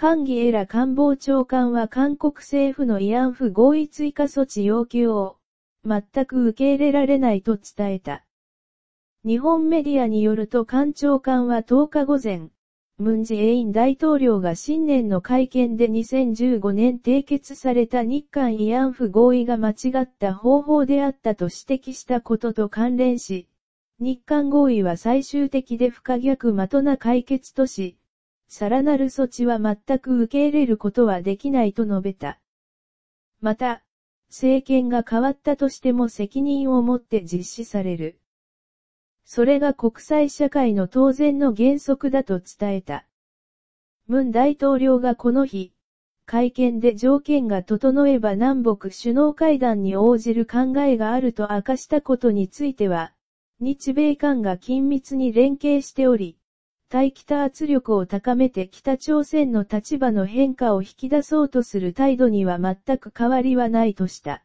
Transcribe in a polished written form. カン・ギエラ官房長官は韓国政府の慰安婦合意追加措置要求を、全く受け入れられないと伝えた。日本メディアによると官長官は10日午前、文在寅大統領が新年の会見で2015年締結された日韓慰安婦合意が間違った方法であったと指摘したことと関連し、日韓合意は最終的で不可逆まとな解決とし、さらなる措置は全く受け入れることはできないと述べた。また、政権が変わったとしても責任を持って実施される。それが国際社会の当然の原則だと伝えた。文大統領がこの日、会見で条件が整えば南北首脳会談に応じる考えがあると明かしたことについては、日米韓が緊密に連携しており、対北圧力を高めて北朝鮮の立場の変化を引き出そうとする態度には全く変わりはないとした。